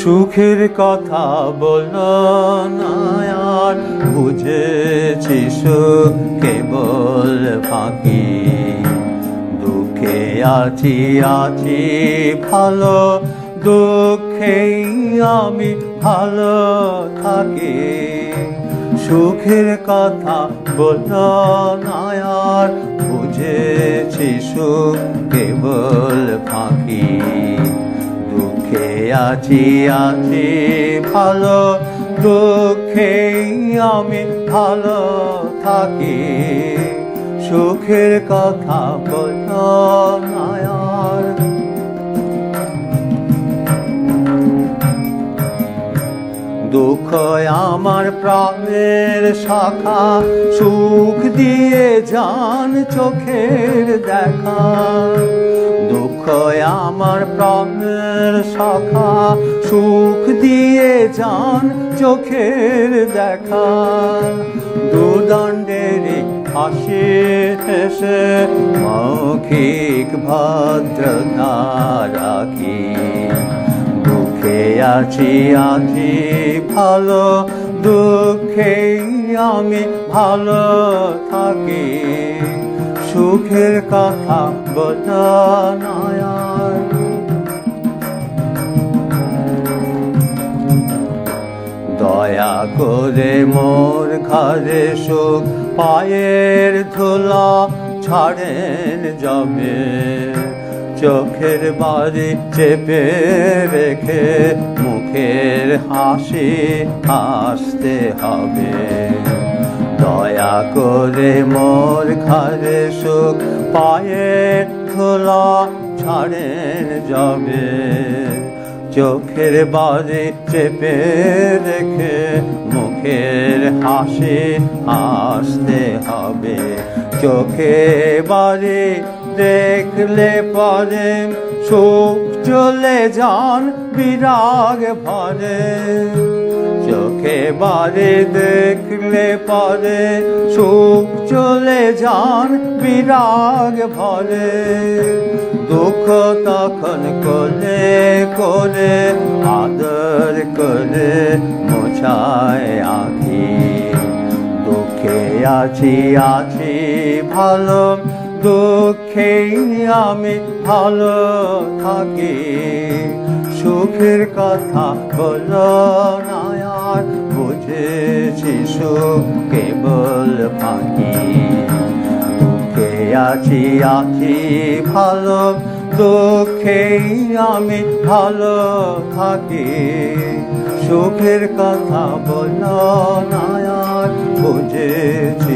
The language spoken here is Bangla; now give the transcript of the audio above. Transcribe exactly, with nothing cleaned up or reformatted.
সুখের কথা বলো না আর, বুঝেছি সুখ কেবল ফাঁকি। দুঃখে আছি আছি ভালো, দুঃখেই আমি ভালো থাকি। সুখের কথা বলো না আর, বুঝেছি সুখ কেবল ফাঁকি। দুঃখে আছি আছি ভালো, দুঃখেই আমি ভালো থাকি। সুখের কথা বলো না আর। দুঃখ আমার প্রাণের শাখা, সুখ দিয়ে জান চোখের দেখা। দুঃখ আমার প্রাণের শাখা, সুখ দিয়ে জান চোখের দেখা। দুর্দণ্ডের হাসি হেসে মৌখিক ভদ্রতা রাখি। দুঃখে আছি আছি ভালো, দুঃখেই আমি ভালো থাকি। সুখের কথা বলো না আর। দয়া করে মোর ঘরে সুখ, পায়ের ধুলা ছাড়েন যাবে। চোখের বাড়ি চেপে রেখে মুখের হাসি হাসতে হবে। দয়া করে মোর ঘরে সুখ, পায়ের ধুলা ছাড়েন যাবে। চোখের বাড়ি চেপে রেখে মুখের হাসি হাসতে হবে। চোখে বাড়ি দেখলে পরে সুখ চলে যান বিরাগ ভরে। চোখে বাড়ি দেখলে পরে সুখ চলে যান বিরাগ ভরে। দুঃখ তখন কোলে কোলে আদর করে মোছায় আঁখি। দুঃখে আছি আছি ভালো, দুঃখেই আমি ভালো থাকি। সুখের কথা বলো না আর, বুঝেছি সুখ কেবল ফাঁকি। দুঃখে আছি আছি ভালো, দুঃখেই আমি ভালো থাকি। সুখের কথা বলো না আর, বুঝেছি